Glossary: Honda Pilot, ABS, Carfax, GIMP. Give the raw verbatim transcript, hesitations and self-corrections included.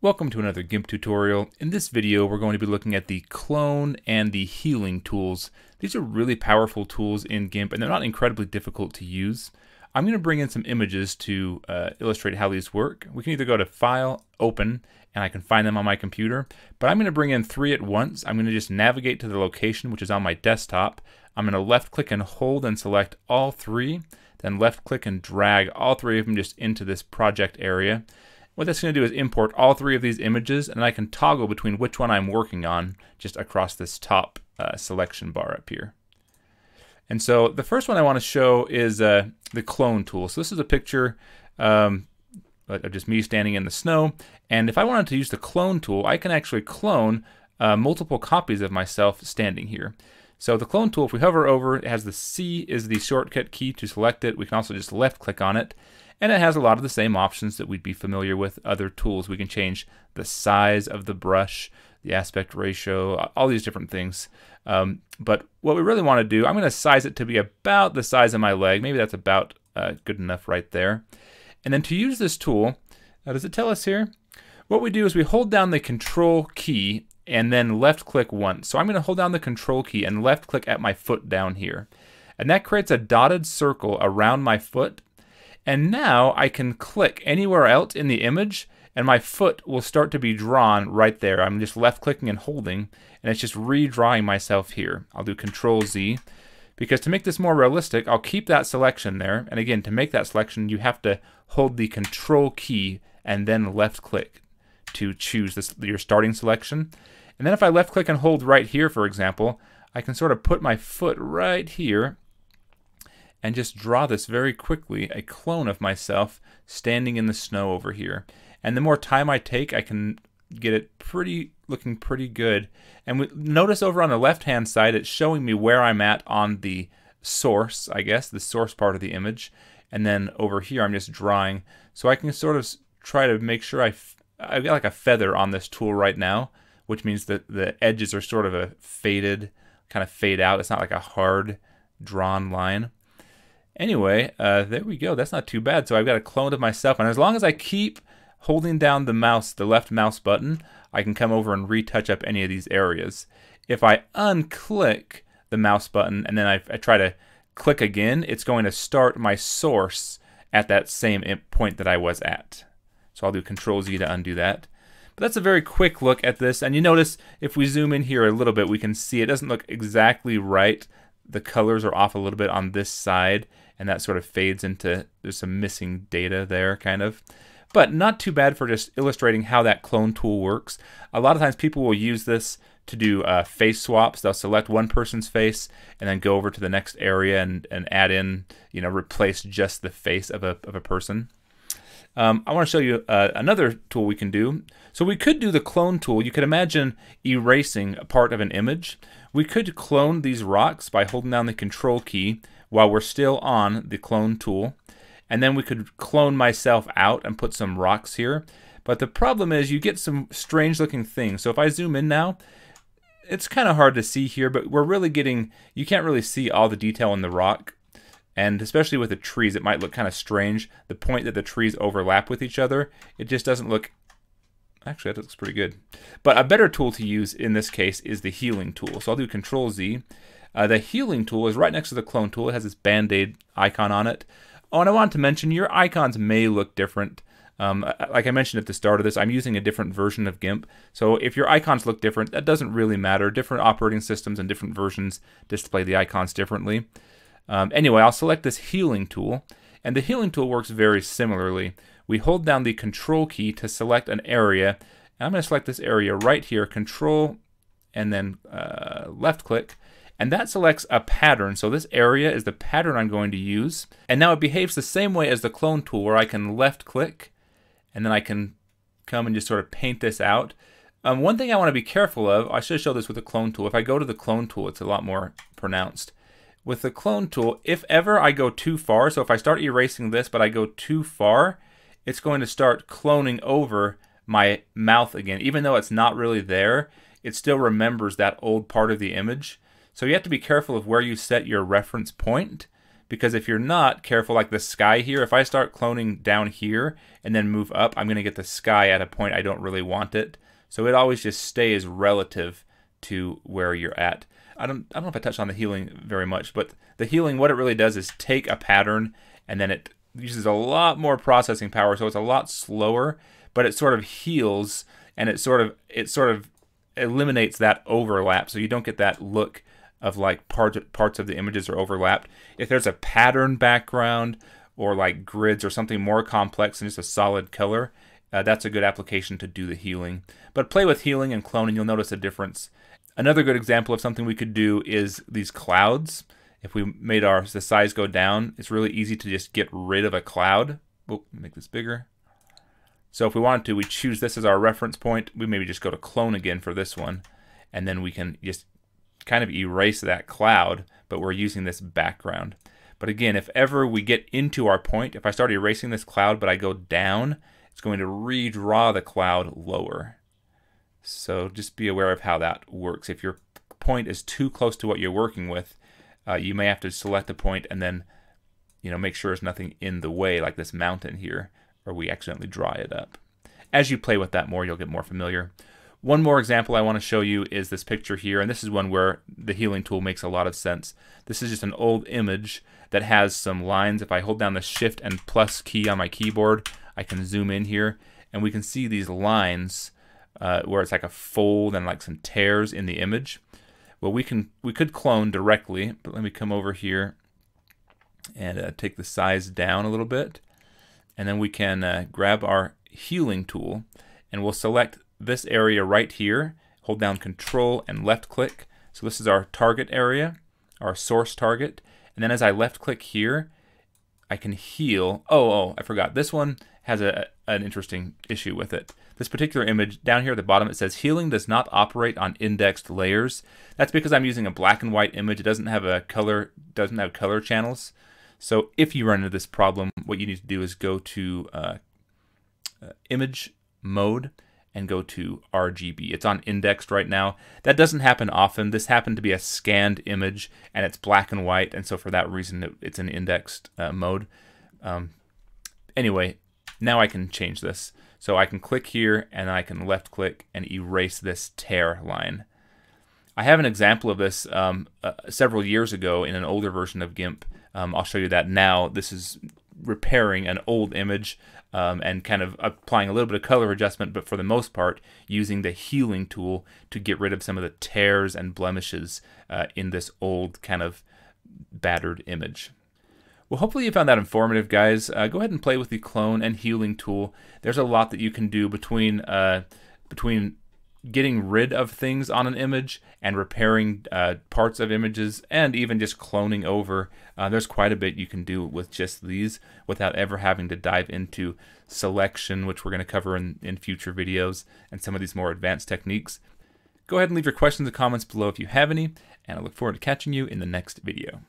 Welcome to another GIMP tutorial. In this video we're going to be looking at the clone and the healing tools. These are really powerful tools in GIMP and they're not incredibly difficult to use. I'm going to bring in some images to uh, illustrate how these work. We can either go to File, Open, and I can find them on my computer, but I'm going to bring in three at once. I'm going to just navigate to the location which is on my desktop. I'm going to left click and hold and select all three, then left click and drag all three of them just into this project area. What that's going to do is import all three of these images, and I can toggle between which one I'm working on just across this top uh, selection bar up here. And so the first one I want to show is uh, the clone tool. So this is a picture um, of just me standing in the snow, and if I wanted to use the clone tool, I can actually clone uh, multiple copies of myself standing here. So the clone tool, if we hover over, it has the C is the shortcut key to select it. We can also just left click on it. And it has a lot of the same options that we'd be familiar with other tools. We can change the size of the brush, the aspect ratio, all these different things. Um, but what we really want to do, I'm going to size it to be about the size of my leg. Maybe that's about uh, good enough right there. And then to use this tool, now does it tell us here? What we do is we hold down the control key and then left click once. So I'm going to hold down the control key and left click at my foot down here. And that creates a dotted circle around my foot. And now I can click anywhere else in the image and my foot will start to be drawn right there. I'm just left clicking and holding and it's just redrawing myself here. I'll do Control Z because to make this more realistic, I'll keep that selection there. And again, to make that selection, you have to hold the Control key and then left click to choose this, your starting selection. And then if I left click and hold right here, for example, I can sort of put my foot right here and just draw this very quickly, a clone of myself standing in the snow over here. And the more time I take, I can get it pretty, looking pretty good. And we, notice over on the left-hand side, it's showing me where I'm at on the source, I guess, the source part of the image. And then over here, I'm just drawing. So I can sort of try to make sure I, I've got like a feather on this tool right now, which means that the edges are sort of a faded, kind of fade out. It's not like a hard drawn line. Anyway, uh, there we go. That's not too bad. So I've got a clone of myself. And as long as I keep holding down the mouse, the left mouse button, I can come over and retouch up any of these areas. If I unclick the mouse button and then I, I try to click again, it's going to start my source at that same point that I was at. So I'll do Control Z to undo that. But that's a very quick look at this. And you notice if we zoom in here a little bit, we can see it doesn't look exactly right. The colors are off a little bit on this side, and that sort of fades into, there's some missing data there, kind of. But not too bad for just illustrating how that clone tool works. A lot of times people will use this to do uh, face swaps. They'll select one person's face and then go over to the next area and, and add in, you know, replace just the face of a, of a person. Um, I want to show you uh, another tool we can do. So we could do the clone tool. You could imagine erasing a part of an image. We could clone these rocks by holding down the control key while we're still on the clone tool. And then we could clone myself out and put some rocks here. But the problem is you get some strange looking things. So if I zoom in now, it's kind of hard to see here, but we're really getting, you can't really see all the detail in the rock. And especially with the trees, it might look kind of strange. The point that the trees overlap with each other, it just doesn't look, actually that looks pretty good. But a better tool to use in this case is the healing tool. So I'll do Control Z. Uh, the healing tool is right next to the clone tool. It has this Band-Aid icon on it. Oh, and I wanted to mention your icons may look different. Um, like I mentioned at the start of this, I'm using a different version of GIMP. So if your icons look different, that doesn't really matter. Different operating systems and different versions display the icons differently. Um, anyway, I'll select this healing tool, and the healing tool works very similarly. We hold down the control key to select an area, and I'm going to select this area right here, control, and then uh, left click, and that selects a pattern. So this area is the pattern I'm going to use, and now it behaves the same way as the clone tool where I can left click, and then I can come and just sort of paint this out. Um, one thing I want to be careful of, I should show this with the clone tool. If I go to the clone tool, it's a lot more pronounced. With the clone tool, if ever I go too far, so if I start erasing this but I go too far, it's going to start cloning over my mouth again. Even though it's not really there, it still remembers that old part of the image. So you have to be careful of where you set your reference point because if you're not careful, like the sky here, if I start cloning down here and then move up, I'm gonna get the sky at a point I don't really want it. So it always just stays relative to where you're at. I don't, I don't know if I touched on the healing very much, but the healing, what it really does is take a pattern and then it uses a lot more processing power, so it's a lot slower, but it sort of heals and it sort of, it sort of eliminates that overlap, so you don't get that look of like part, parts of the images are overlapped. If there's a pattern background or like grids or something more complex than just a solid color, uh, that's a good application to do the healing. But play with healing and cloning, you'll notice a difference. Another good example of something we could do is these clouds. If we made our the size go down, it's really easy to just get rid of a cloud. Oh, make this bigger. So if we wanted to, we choose this as our reference point. We maybe just go to clone again for this one, and then we can just kind of erase that cloud, but we're using this background. But again, if ever we get into our point, if I start erasing this cloud but I go down, it's going to redraw the cloud lower. So just be aware of how that works. If your point is too close to what you're working with, uh, you may have to select a point and then, you know, make sure there's nothing in the way, like this mountain here, or we accidentally draw it up. As you play with that more, you'll get more familiar. One more example I want to show you is this picture here, and this is one where the healing tool makes a lot of sense. This is just an old image that has some lines. If I hold down the shift and plus key on my keyboard, I can zoom in here, and we can see these lines uh, where it's like a fold and like some tears in the image. Well, we can we could clone directly, but let me come over here and uh, take the size down a little bit, and then we can uh, grab our healing tool, and we'll select this area right here, hold down control and left click. So this is our target area, our source target. And then as I left click here, I can heal. Oh, oh, I forgot. This one has a, an interesting issue with it. This particular image down here at the bottom, it says healing does not operate on indexed layers. That's because I'm using a black and white image. It doesn't have a color, doesn't have color channels. So if you run into this problem, what you need to do is go to uh, uh, image mode and go to R G B. It's on indexed right now. That doesn't happen often. This happened to be a scanned image and it's black and white, and so for that reason it, it's in indexed uh, mode. Um, anyway, now I can change this. So I can click here and I can left click and erase this tear line. I have an example of this um, uh, several years ago in an older version of GIMP. Um, I'll show you that now. This is repairing an old image Um, and kind of applying a little bit of color adjustment, but for the most part using the healing tool to get rid of some of the tears and blemishes uh, in this old kind of battered image. Well, hopefully you found that informative, guys. Uh, go ahead and play with the clone and healing tool. There's a lot that you can do between uh, between getting rid of things on an image and repairing uh, parts of images, and even just cloning over. Uh, there's quite a bit you can do with just these without ever having to dive into selection, which we're going to cover in, in future videos, and some of these more advanced techniques. Go ahead and leave your questions and comments below if you have any, and I look forward to catching you in the next video.